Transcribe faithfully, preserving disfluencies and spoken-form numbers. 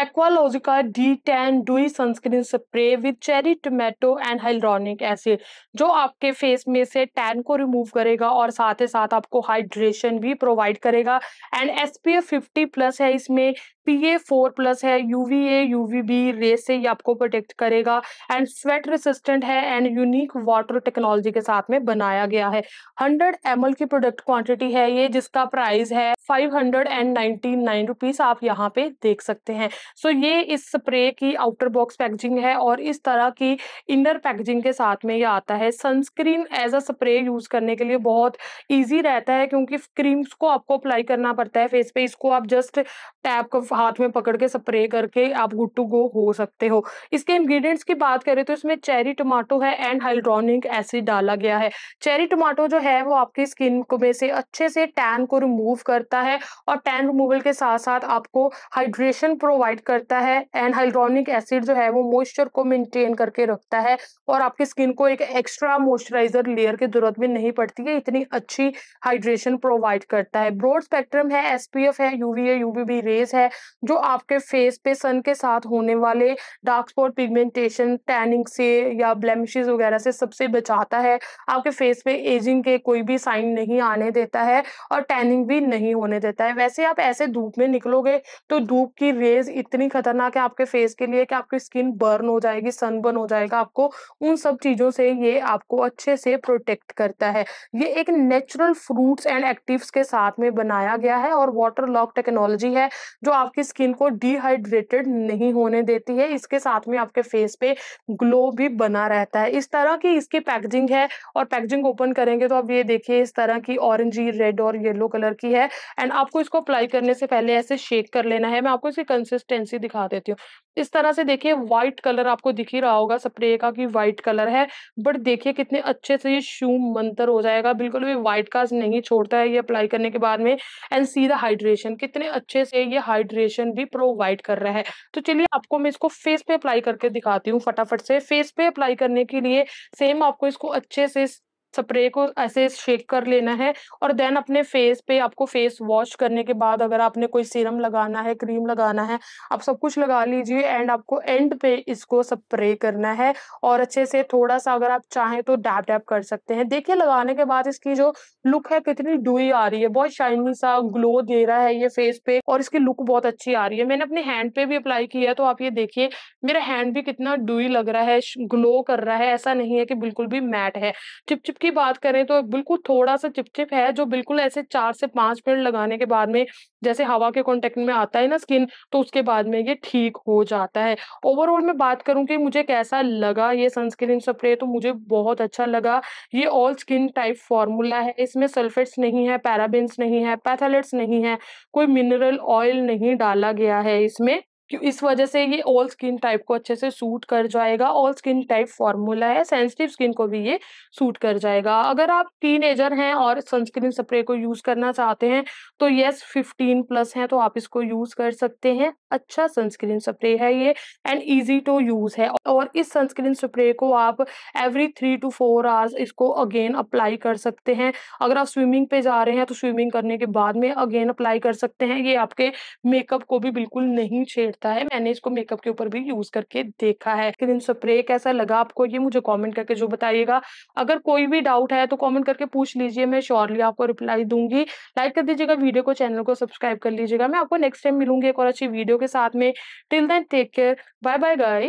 Aqualogica, D-tan, dewy sunscreen spray with cherry tomato and hyaluronic acid, जो आपके face में से टैन को रिमूव करेगा और साथ ही साथ आपको हाइड्रेशन भी प्रोवाइड करेगा। एंड एसपीएफ फिफ्टी प्लस है, इसमें पीए फोर प्लस है, यूवीए यूवीबी रेस से ये आपको प्रोटेक्ट करेगा। एंड स्वेट रेसिस्टेंट है एंड यूनिक वाटर टेक्नोलॉजी के साथ में बनाया गया है। हंड्रेड एम एल की प्रोडक्ट क्वांटिटी है ये, जिसका प्राइस है five hundred and ninety nine rupees, आप यहाँ पे देख सकते हैं। सो so, ये इस स्प्रे की आउटर बॉक्स पैकेजिंग है और इस तरह की इनर पैकेजिंग के साथ में ये आता है। Sunscreen as a spray use करने के लिए बहुत ईजी रहता है, क्योंकि क्रीम्स को आपको अप्लाई करना पड़ता है फेस पे, इसको आप जस्ट टैप को हाथ में पकड़ के स्प्रे करके आप गुड टू गो हो सकते हो। इसके इंग्रेडिएंट्स की बात करें तो इसमें चेरी टोमेटो है एंड हाइलुरोनिक एसिड डाला गया है। चेरी टोमेटो जो है वो आपकी स्किन को में से अच्छे से टैन को रिमूव करता है और टैन रिमूवल के साथ साथ आपको हाइड्रेशन प्रोवाइड करता है। एंड हाइलुरोनिक एसिड जो है वो मॉइस्चर को मेंटेन करके रखता है और आपकी स्किन को एक एक्स्ट्रा मॉइस्चराइजर लेयर की जरूरत भी नहीं पड़ती है, इतनी अच्छी हाइड्रेशन प्रोवाइड करता है। ब्रॉड स्पेक्ट्रम है, एसपीएफ है, यूवीए यूवीबी रेज है, जो आपके फेस पे सन के साथ होने वाले डार्क स्पॉट, पिगमेंटेशन, टैनिंग से या ब्लेमिशेस वगैरह से सबसे बचाता है। आपके फेस पे एजिंग के कोई भी साइन नहीं आने देता है और टैनिंग भी नहीं होने देता है। वैसे आप ऐसे धूप में निकलोगे तो धूप की रेज इतनी खतरनाक है आपके फेस के लिए कि आपकी स्किन बर्न हो जाएगी, सनबर्न हो जाएगा आपको। उन सब चीजों से ये आपको अच्छे से प्रोटेक्ट करता है। ये एक नेचुरल फ्रूट्स एंड एक्टिव्स के साथ में बनाया गया है और वाटर लॉक टेक्नोलॉजी है, जो आपकी स्किन को डिहाइड्रेटेड नहीं होने देती है। इसके साथ में आपके फेस पे ग्लो भी बना रहता है। इस तरह की इसकी पैकेजिंग है और पैकेजिंग ओपन करेंगे तो आप ये देखिए इस तरह की ऑरेंजी, रेड और येलो कलर की है। एंड आपको इसको अप्लाई करने से पहले ऐसे शेक कर लेना है। मैं आपको इसकी कंसिस्टेंसी दिखा देती हूँ। इस तरह से देखिए व्हाइट कलर आपको दिख ही रहा होगा स्प्रे का कि व्हाइट कलर है, बट देखिए कितने अच्छे से ये शूम मंतर हो जाएगा, बिल्कुल भी व्हाइट कास्ट नहीं छोड़ता है ये अप्लाई करने के बाद में। एंड सी द हाइड्रेशन, कितने अच्छे से ये हाइड्रेशन भी प्रोवाइड कर रहा है। तो चलिए आपको मैं इसको फेस पे अप्लाई करके दिखाती हूँ फटाफट से। फेस पे अप्लाई करने के लिए सेम आपको इसको अच्छे से स्प्रे को ऐसे शेक कर लेना है और देन अपने फेस पे आपको फेस वॉश करने के बाद अगर आपने कोई सीरम लगाना है, क्रीम लगाना है, आप सब कुछ लगा लीजिए। एंड आपको एंड पे इसको स्प्रे करना है और अच्छे से थोड़ा सा अगर आप चाहें तो डैप डैप कर सकते हैं। देखिए लगाने के बाद इसकी जो लुक है कितनी ड्यूई आ रही है, बहुत शाइनी सा ग्लो दे रहा है ये फेस पे और इसकी लुक बहुत अच्छी आ रही है। मैंने अपने हैंड पे भी अप्लाई किया तो आप ये देखिए मेरा हैंड भी कितना ड्यूई लग रहा है, ग्लो कर रहा है, ऐसा नहीं है कि बिल्कुल भी मैट है। चिपचिप की बात करें तो बिल्कुल थोड़ा सा चिपचिप है, जो बिल्कुल ऐसे चार से पांच मिनट लगाने के बाद में जैसे हवा के कांटेक्ट में आता है ना स्किन, तो उसके बाद में ये ठीक हो जाता है। ओवरऑल मैं बात करूं कि मुझे कैसा लगा ये सनस्क्रीन स्प्रे, तो मुझे बहुत अच्छा लगा। ये ऑल स्किन टाइप फॉर्मूला है, इसमें सल्फेट्स नहीं है, पैराबेन्स नहीं है, पैथोलेट्स नहीं है, कोई मिनरल ऑयल नहीं डाला गया है इसमें। इस वजह से ये ऑल स्किन टाइप को अच्छे से सूट कर जाएगा। ऑल स्किन टाइप फॉर्मूला है, सेंसिटिव स्किन को भी ये सूट कर जाएगा। अगर आप टीनेजर हैं और सनस्क्रीन स्प्रे को यूज करना चाहते हैं तो यस फिफ्टीन प्लस हैं तो आप इसको यूज कर सकते हैं। अच्छा सनस्क्रीन स्प्रे है ये एंड इजी टू यूज है और इस सनस्क्रीन स्प्रे को आप every three two four hours इसको अगेन अप्लाई कर सकते हैं। अगर आप स्विमिंग पे जा रहे हैं तो स्विमिंग करने के बाद में अगेन अप्लाई कर सकते हैं। ये आपके मेकअप को भी बिल्कुल नहीं छेड़ है। मैंने इसको मेकअप के ऊपर भी यूज करके देखा है। स्प्रे कैसा लगा आपको ये मुझे कमेंट करके जो बताइएगा। अगर कोई भी डाउट है तो कमेंट करके पूछ लीजिए, मैं श्योरली आपको रिप्लाई दूंगी। लाइक कर दीजिएगा वीडियो को, चैनल को सब्सक्राइब कर लीजिएगा। मैं आपको नेक्स्ट टाइम मिलूंगी एक और अच्छी वीडियो के साथ में। Till then take care, bye bye guys.